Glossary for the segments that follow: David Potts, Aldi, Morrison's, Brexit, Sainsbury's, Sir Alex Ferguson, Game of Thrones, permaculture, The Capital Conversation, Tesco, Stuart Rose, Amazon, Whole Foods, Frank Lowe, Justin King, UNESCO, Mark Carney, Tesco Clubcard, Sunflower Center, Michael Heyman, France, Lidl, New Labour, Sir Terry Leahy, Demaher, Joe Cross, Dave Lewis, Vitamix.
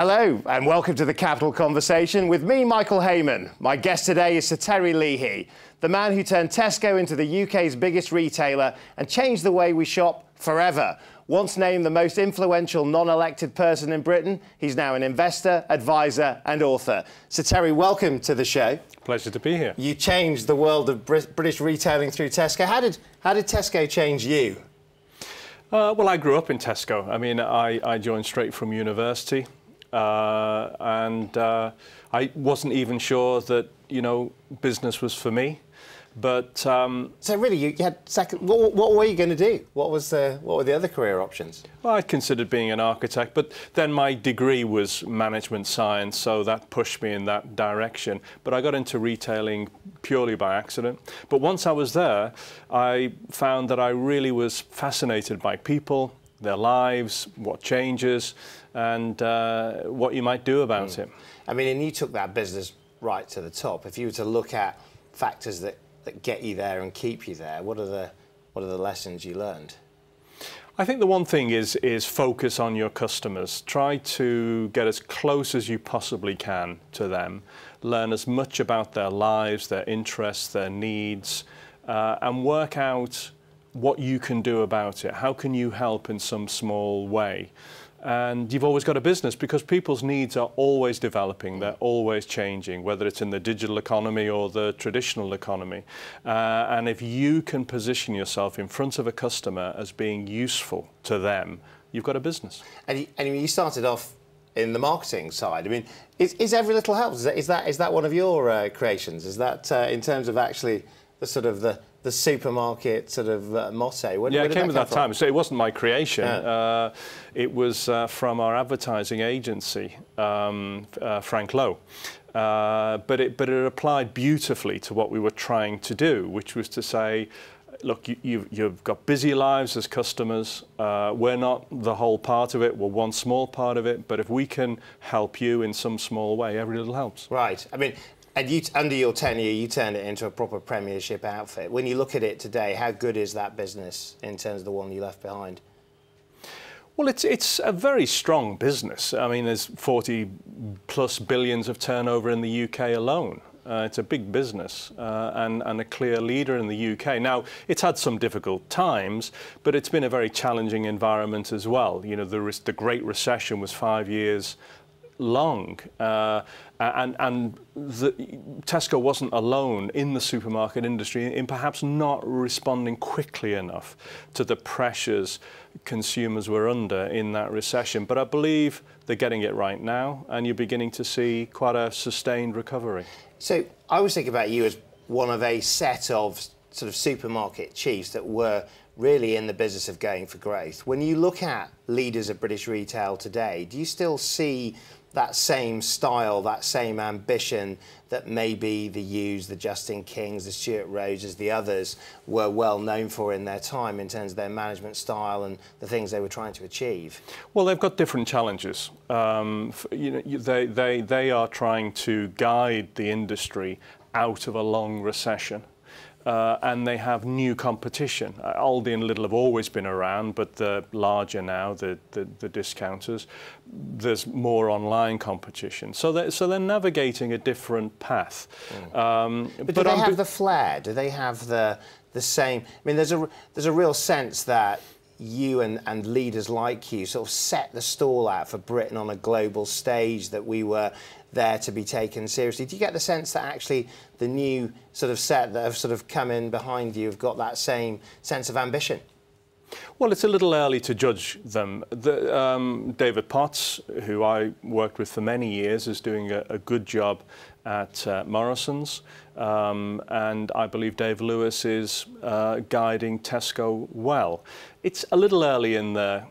Hello and welcome to The Capital Conversation with me, Michael Heyman. My guest today is Sir Terry Leahy, the man who turned Tesco into the UK's biggest retailer and changed the way we shop forever. Once named the most influential non-elected person in Britain, he's now an investor, advisor and author. Sir Terry, welcome to the show. Pleasure to be here. You changed the world of British retailing through Tesco. How did Tesco change you? Well, I grew up in Tesco. I mean, I joined straight from university and I wasn't even sure that, you know, business was for me. But so really, you had second. What were you going to do? What were the other career options? Well, I considered being an architect, but then my degree was management science, so that pushed me in that direction. But I got into retailing purely by accident. But once I was there, I found that I really was fascinated by people, their lives, what changes, and what you might do about it. I mean, and you took that business right to the top. If you were to look at factors that get you there and keep you there, what are the lessons you learned? I think the one thing is focus on your customers. Try to get as close as you possibly can to them. Learn as much about their lives, their interests, their needs, and work out what you can do about it. How can you help in some small way? And you've always got a business because people's needs are always developing, they're always changing, whether it's in the digital economy or the traditional economy. And if you can position yourself in front of a customer as being useful to them, you've got a business. And you started off in the marketing side. I mean, is Every Little Helps? Is that one of your creations? Is that in terms of actually the sort of the supermarket sort of motto? Yeah, it came at that time, so it wasn't my creation. Yeah. It was from our advertising agency, Frank Lowe. But it applied beautifully to what we were trying to do, which was to say, look, you've got busy lives as customers. We're not the whole part of it. We're one small part of it. But if we can help you in some small way, every little helps. Right. I mean, and you, under your tenure, you turned it into a proper Premiership outfit. When you look at it today, how good is that business in terms of the one you left behind? Well, it's a very strong business. I mean, there's 40-plus billions of turnover in the UK alone. It's a big business and a clear leader in the UK. Now, it's had some difficult times, but it's been a very challenging environment as well. You know, the Great Recession was 5 years long, and Tesco wasn't alone in the supermarket industry in perhaps not responding quickly enough to the pressures consumers were under in that recession. But I believe they're getting it right now, and you're beginning to see quite a sustained recovery. So I always think about you as one of a set of sort of supermarket chiefs that were really in the business of going for growth. When you look at leaders of British retail today, do you still see that same style, that same ambition that maybe the Hughes, the Justin Kings, the Stuart Roses, the others were well known for in their time in terms of their management style and the things they were trying to achieve? Well, they've got different challenges. You know, they are trying to guide the industry out of a long recession. And they have new competition. Aldi and Lidl have always been around, but they're larger now, the discounters. There's more online competition. So they're navigating a different path. But do they have the flair? Do they have the same... I mean, there's a real sense that you and leaders like you sort of set the stall out for Britain on a global stage, that we were there to be taken seriously. Do you get the sense that actually the new sort of set that have sort of come in behind you have got that same sense of ambition? Well, it's a little early to judge them. David Potts, who I worked with for many years, is doing a good job at Morrison's, and I believe Dave Lewis is guiding Tesco well. It's a little early in the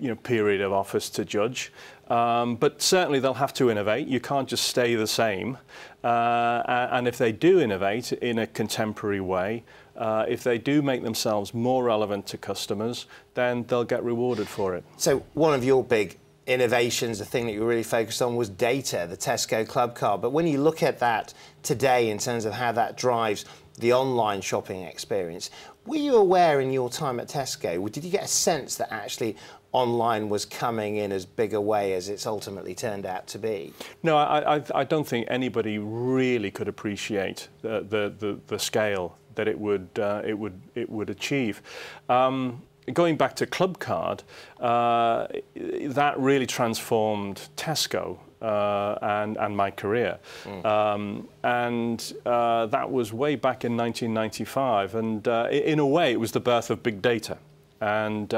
you know, period of office to judge, but certainly they'll have to innovate. You can't just stay the same, and if they do innovate in a contemporary way, if they do make themselves more relevant to customers, then they'll get rewarded for it. So one of your big innovations, the thing that you really focused on, was data, the Tesco Clubcard. But when you look at that today in terms of how that drives the online shopping experience. Were you aware in your time at Tesco, did you get a sense that actually online was coming in as big a way as it's ultimately turned out to be? No, I don't think anybody really could appreciate the scale that it would achieve. Going back to Clubcard, that really transformed Tesco and my career. Mm. That was way back in 1995, and in a way it was the birth of big data. And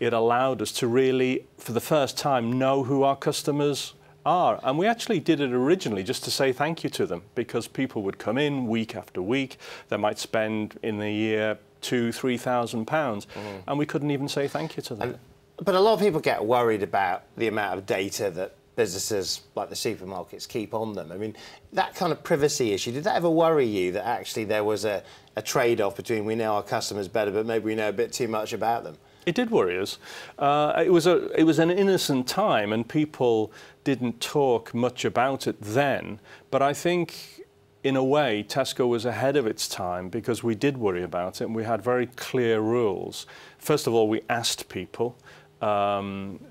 it allowed us to really, for the first time, know who our customers are. And we actually did it originally just to say thank you to them, because people would come in week after week. They might spend in the year £2,000–3,000, and we couldn't even say thank you to them. But a lot of people get worried about the amount of data that businesses like the supermarkets keep on them. I mean, that kind of privacy issue, did that ever worry you, that actually there was a trade-off between we know our customers better but maybe we know a bit too much about them? It did worry us. It was an innocent time and people didn't talk much about it then, but I think in a way Tesco was ahead of its time because we did worry about it and we had very clear rules. First of all, we asked people, you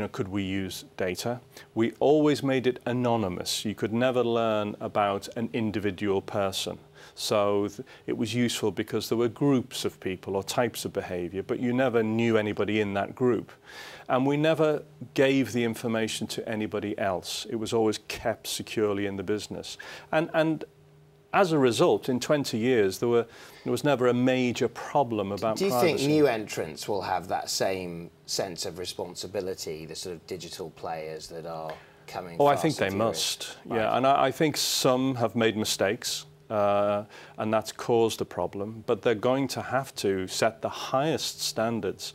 know, could we use data? We always made it anonymous. You could never learn about an individual person. So it was useful because there were groups of people or types of behaviour, but you never knew anybody in that group. And we never gave the information to anybody else. It was always kept securely in the business. And as a result, in 20 years, there was never a major problem about privacy. Do you think new entrants will have that same sense of responsibility, the sort of digital players that are coming? Oh, I think they must. Right. Yeah, and I think some have made mistakes, and that's caused a problem. But they're going to have to set the highest standards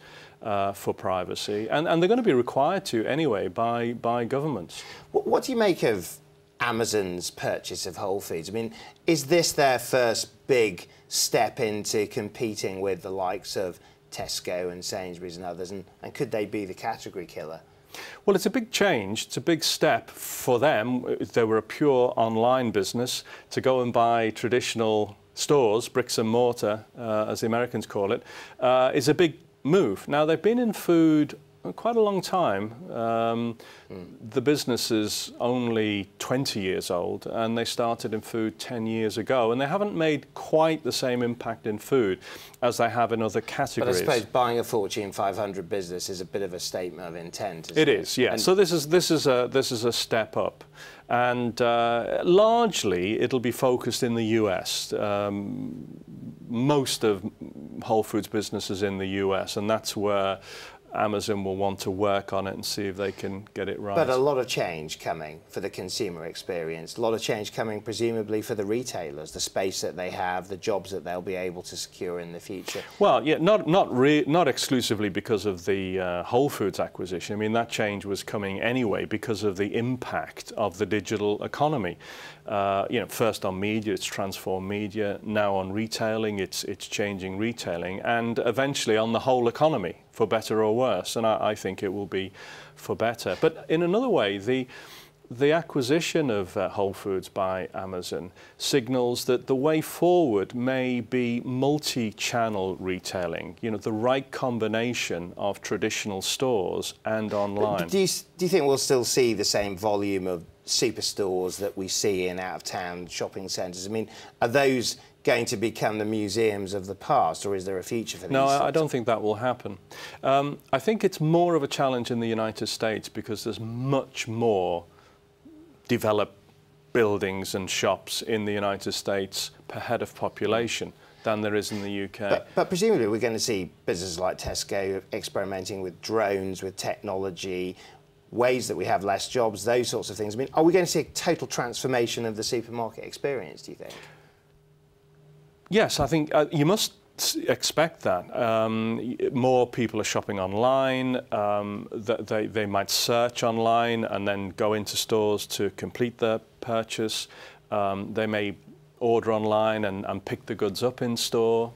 for privacy, and they're going to be required to anyway by governments. What do you make of Amazon's purchase of Whole Foods? I mean, is this their first big step into competing with the likes of Tesco and Sainsbury's and others, and could they be the category killer? Well, it's a big change. It's a big step for them. They were a pure online business. To go and buy traditional stores, bricks and mortar, as the Americans call it, is a big move. Now, they've been in food quite a long time. The business is only 20 years old and they started in food 10 years ago, and they haven't made quite the same impact in food as they have in other categories. But I suppose buying a Fortune 500 business is a bit of a statement of intent, isn't it? It is, yeah. And so this is a step up. And largely it'll be focused in the US. Most of Whole Foods businesses in the US, and that's where Amazon will want to work on it and see if they can get it right. But a lot of change coming for the consumer experience, a lot of change coming presumably for the retailers, the space that they have, the jobs that they'll be able to secure in the future. Well, yeah, not exclusively because of the Whole Foods acquisition. I mean, that change was coming anyway because of the impact of the digital economy. You know, first on media, it's transformed media, now on retailing, it's changing retailing, and eventually on the whole economy, for better or worse, and I think it will be for better. But in another way, the acquisition of Whole Foods by Amazon signals that the way forward may be multi-channel retailing, you know, the right combination of traditional stores and online. Do you think we'll still see the same volume of superstores that we see in out-of-town shopping centres? I mean, are those going to become the museums of the past, or is there a future for these? No, I don't think that will happen. I think it's more of a challenge in the United States because there's much more developed buildings and shops in the United States per head of population than there is in the UK. But presumably we're going to see businesses like Tesco experimenting with drones, with technology, ways that we have less jobs, those sorts of things. I mean, are we going to see a total transformation of the supermarket experience, do you think? Yes, I think you must expect that. More people are shopping online, they might search online and then go into stores to complete their purchase. They may order online and pick the goods up in store.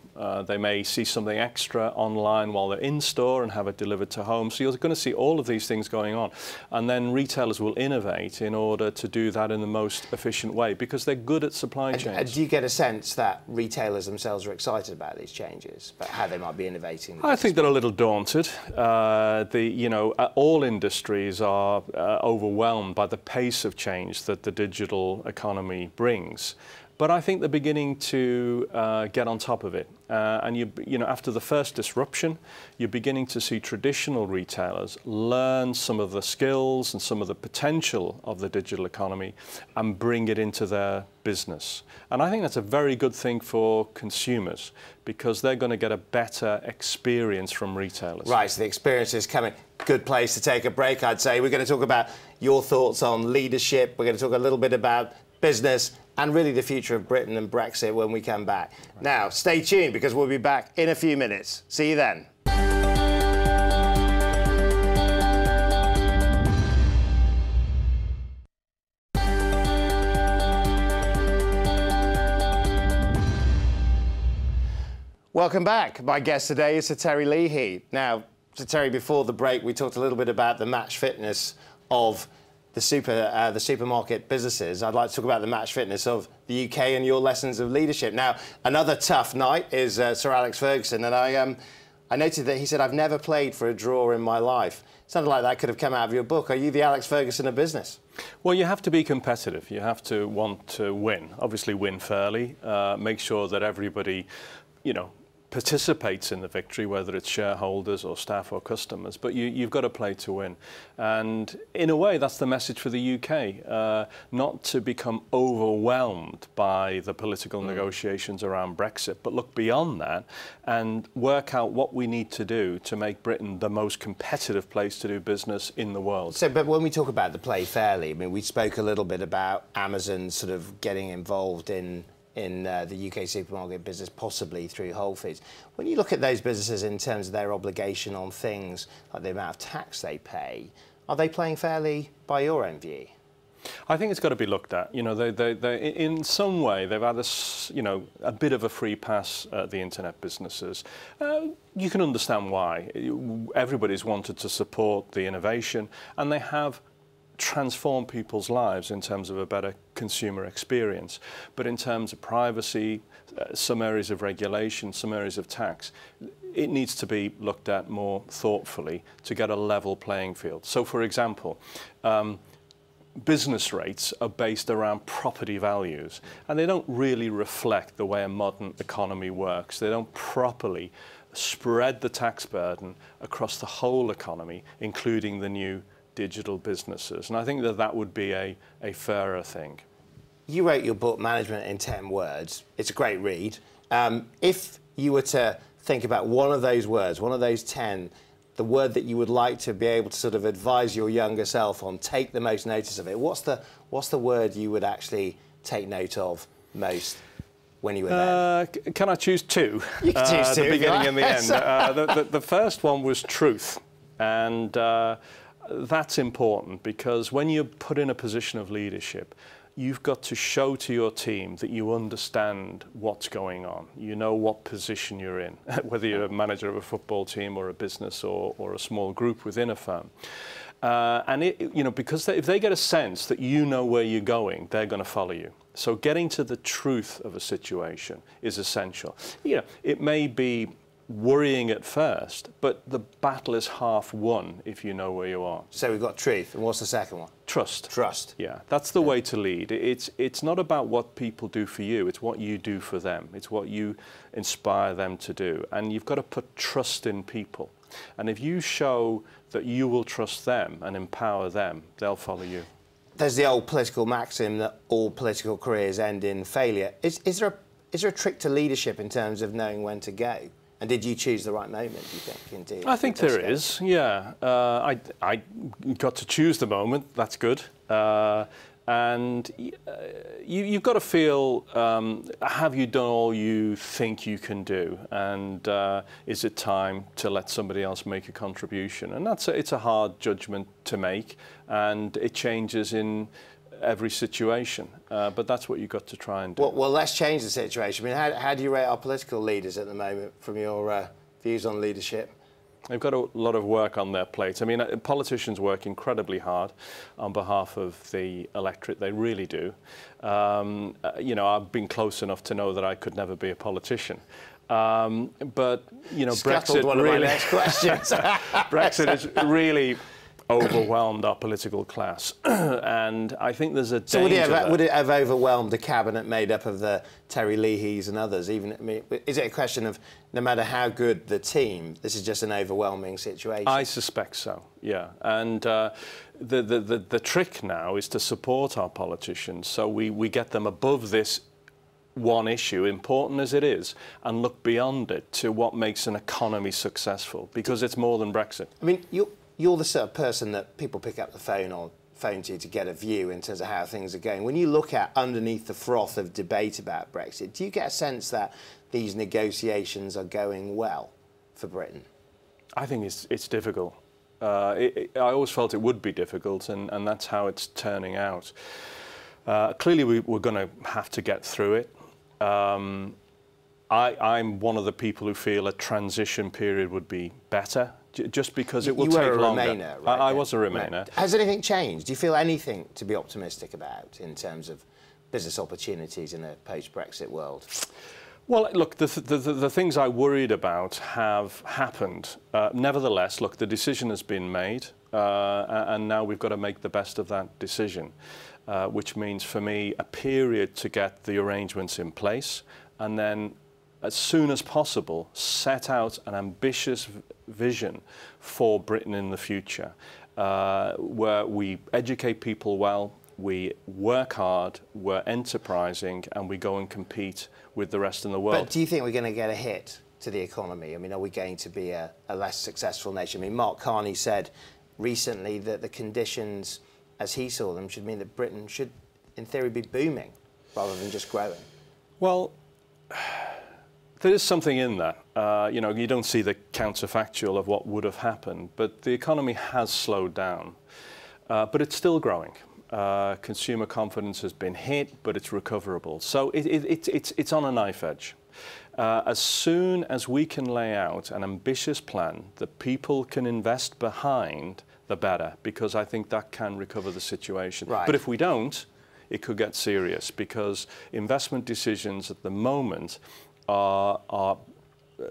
They may see something extra online while they're in store and have it delivered to home. So you're going to see all of these things going on. And then retailers will innovate in order to do that in the most efficient way because they're good at supply chains. And do you get a sense that retailers themselves are excited about these changes, about how they might be innovating? I think they're a little daunted. All industries are overwhelmed by the pace of change that the digital economy brings. But I think they're beginning to get on top of it. And, after the first disruption, you're beginning to see traditional retailers learn some of the skills and some of the potential of the digital economy and bring it into their business. And I think that's a very good thing for consumers because they're going to get a better experience from retailers. Right, so the experience is coming. Good place to take a break, I'd say. We're going to talk about your thoughts on leadership. We're going to talk a little bit about business, and really the future of Britain and Brexit when we come back. Right. Now, stay tuned because we'll be back in a few minutes. See you then. Welcome back. My guest today is Sir Terry Leahy. Now, Sir Terry, before the break, we talked a little bit about the match fitness of the supermarket businesses. I'd like to talk about the match fitness of the UK and your lessons of leadership. Now, another tough night is Sir Alex Ferguson, and I noted that he said, "I've never played for a draw in my life." Something like that could have come out of your book. Are you the Alex Ferguson of business? Well, you have to be competitive. You have to want to win. Obviously, win fairly. Make sure that everybody, participates in the victory, whether it's shareholders or staff or customers, but you've got to play to win. And in a way, that's the message for the UK, not to become overwhelmed by the political negotiations around Brexit, but look beyond that and work out what we need to do to make Britain the most competitive place to do business in the world. So, but when we talk about the play fairly, I mean, we spoke a little bit about Amazon sort of getting involved in the UK supermarket business, possibly through Whole Foods. When you look at those businesses in terms of their obligation on things like the amount of tax they pay, are they playing fairly by your own view? I think it's got to be looked at. They in some way, they've had a bit of a free pass at the internet businesses. You can understand why. Everybody's wanted to support the innovation, and they have transform people's lives in terms of a better consumer experience. But in terms of privacy, some areas of regulation, some areas of tax, it needs to be looked at more thoughtfully to get a level playing field. So, for example, business rates are based around property values, and they don't really reflect the way a modern economy works. They don't properly spread the tax burden across the whole economy, including the new digital businesses, and I think that would be a fairer thing. You wrote your book, Management in 10 Words. It's a great read. If you were to think about one of those words, one of those 10, the word that you would like to be able to sort of advise your younger self on, take the most notice of it, what's the word you would actually take note of most when you were there? Can I choose two? You can choose two. The beginning and the end. The first one was truth, and that's important because when you're put in a position of leadership, you've got to show to your team that you understand what's going on. You know what position you're in, whether you're a manager of a football team or a business or a small group within a firm. If they get a sense that you know where you're going, they're going to follow you. So getting to the truth of a situation is essential. It may be worrying at first, but the battle is half won if you know where you are. So we've got truth, and what's the second one? Trust. Trust. Yeah, that's the way to lead. It's not about what people do for you, it's what you do for them. It's what you inspire them to do. And you've got to put trust in people. And if you show that you will trust them and empower them, they'll follow you. There's the old political maxim that all political careers end in failure. Is there a trick to leadership in terms of knowing when to go? And did you choose the right moment, do you think, indeed? I think there is, yeah. I got to choose the moment, that's good. You've got to feel, have you done all you think you can do? And is it time to let somebody else make a contribution? And it's a hard judgment to make, and it changes in every situation. But that's what you've got to try and do. Well, let's change the situation. I mean, how do you rate our political leaders at the moment from your views on leadership? They've got a lot of work on their plate. I mean, politicians work incredibly hard on behalf of the electorate. They really do. You know, I've been close enough to know that I could never be a politician. But, you know, Brexit one really... of my next questions. Brexit has really overwhelmed our political class. And I think there's a danger... So would it have overwhelmed the cabinet made up of the Terry Leahys and others? Even, I mean, is it a question of no matter how good the team, this is just an overwhelming situation? I suspect so, yeah. And the trick now is to support our politicians so we get them above this one issue, important as it is, and look beyond it to what makes an economy successful, because it's more than Brexit. I mean, you're the sort of person that people pick up the phone or phone to you to get a view in terms of how things are going. When you look at underneath the froth of debate about Brexit, do you get a sense that these negotiations are going well for Britain? I think it's difficult. I always felt it would be difficult, and that's how it's turning out. Clearly, we're going to have to get through it. I'm one of the people who feel a transition period would be better, just because it will take longer. You were a Remainer, right? I was a Remainer. Has anything changed? Do you feel anything to be optimistic about in terms of business opportunities in a post-Brexit world? Well, look, the things I worried about have happened. Nevertheless, look, the decision has been made, and now we've got to make the best of that decision, which means, for me, a period to get the arrangements in place, and then, as soon as possible, set out an ambitious vision for Britain in the future, where we educate people well, we work hard, we're enterprising, and we go and compete with the rest of the world. But do you think we're going to get a hit to the economy? I mean, are we going to be a less successful nation? I mean, Mark Carney said recently that the conditions, as he saw them, should mean that Britain should, in theory, be booming rather than just growing. Well... There is something in that. You know, you don't see the counterfactual of what would have happened, but the economy has slowed down. But it's still growing. Consumer confidence has been hit, but it's recoverable. So it's on a knife edge. As soon as we can lay out an ambitious plan that people can invest behind, the better, because I think that can recover the situation. Right. But if we don't, it could get serious, because investment decisions at the moment are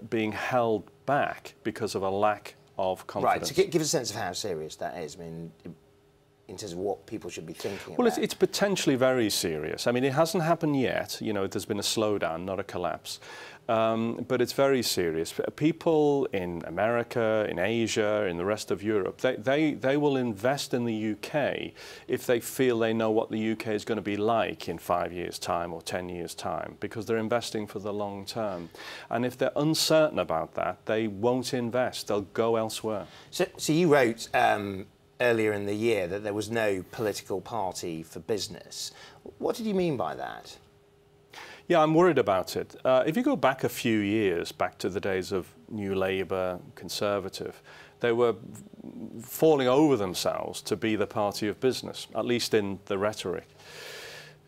being held back because of a lack of confidence. Right, so give a sense of how serious that is, I mean, in terms of what people should be thinking about. Well, it's potentially very serious. I mean, it hasn't happened yet. You know, there's been a slowdown, not a collapse. But it's very serious. People in America, in Asia, in the rest of Europe, they will invest in the UK if they feel they know what the UK is going to be like in 5 years' time or 10 years' time, because they're investing for the long term. And if they're uncertain about that, they won't invest. They'll go elsewhere. So you wrote earlier in the year that there was no political party for business. What did you mean by that? Yeah, I'm worried about it. If you go back a few years, back to the days of New Labour, Conservative, they were falling over themselves to be the party of business, at least in the rhetoric.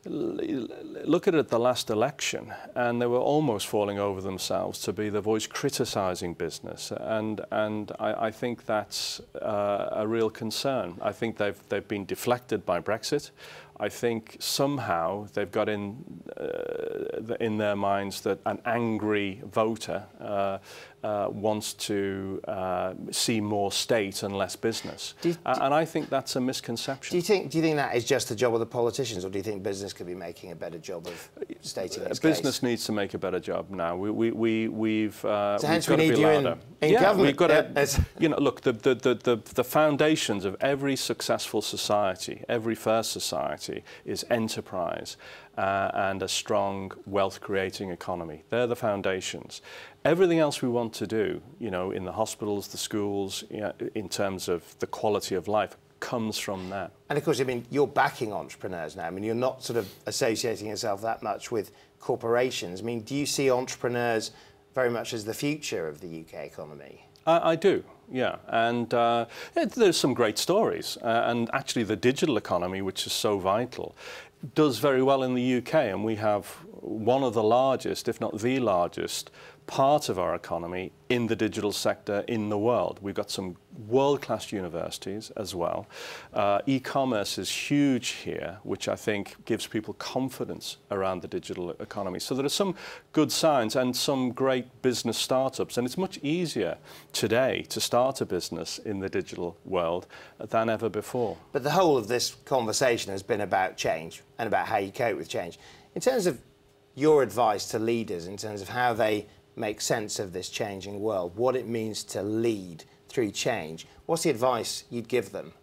Look at it at the last election, and they were almost falling over themselves to be the voice criticising business, and I think that's a real concern. I think they've been deflected by Brexit. I think somehow they've got in their minds that an angry voter wants to see more state and less business, and I think that's a misconception. Do you think that is just the job of the politicians, or do you think business could be making a better job of stating its case? Business needs to make a better job now. We've got to be louder. Yeah, we've got to. You know, look, the foundations of every successful society, every first society, is enterprise and a strong wealth-creating economy. They're the foundations. Everything else we want to do, you know, in the hospitals, the schools, you know, in terms of the quality of life, comes from that. And of course, I mean, you're backing entrepreneurs now. I mean, you're not sort of associating yourself that much with corporations. I mean, do you see entrepreneurs very much as the future of the UK economy? I do. Yeah, and there's some great stories. And actually the digital economy, which is so vital, does very well in the UK, and we have one of the largest, if not the largest, part of our economy in the digital sector in the world. We've got some world-class universities as well. E-commerce is huge here, which I think gives people confidence around the digital economy. So there are some good signs and some great business startups, and it's much easier today to start a business in the digital world than ever before. But the whole of this conversation has been about change and about how you cope with change. In terms of your advice to leaders, in terms of how they make sense of this changing world, what it means to lead through change, what's the advice you'd give them?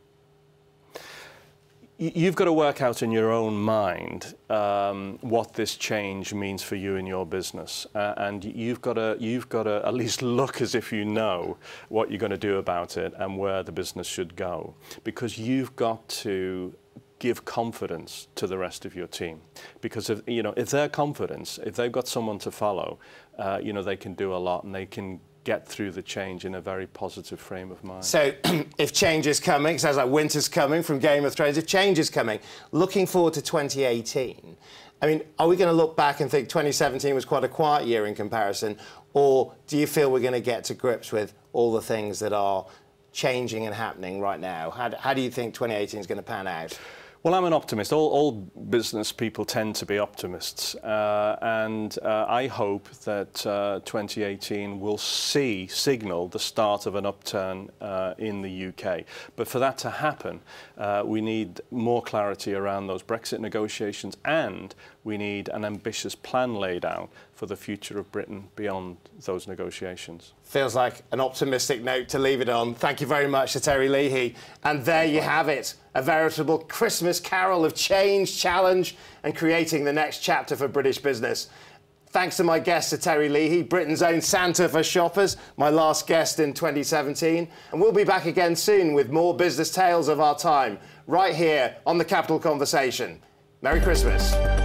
You've got to work out in your own mind what this change means for you and your business, and you've got to at least look as if you know what you're going to do about it and where the business should go, because you've got to give confidence to the rest of your team, because if, you know, if they're confident, if they've got someone to follow, you know, they can do a lot and they can get through the change in a very positive frame of mind. So, if change is coming, it sounds like winter's coming from Game of Thrones. If change is coming, looking forward to 2018. I mean, are we going to look back and think 2017 was quite a quiet year in comparison, or do you feel we're going to get to grips with all the things that are changing and happening right now? How do you think 2018 is going to pan out? Well, I'm an optimist. All business people tend to be optimists, and I hope that 2018 will signal the start of an upturn in the UK. But for that to happen, we need more clarity around those Brexit negotiations, and we need an ambitious plan laid out for the future of Britain beyond those negotiations. Feels like an optimistic note to leave it on. Thank you very much to Sir Terry Leahy. And there you have it. A veritable Christmas carol of change, challenge and creating the next chapter for British business. Thanks to my guest, Sir Terry Leahy, Britain's own Santa for shoppers, my last guest in 2017. And we'll be back again soon with more business tales of our time, right here on The Capital Conversation. Merry Christmas.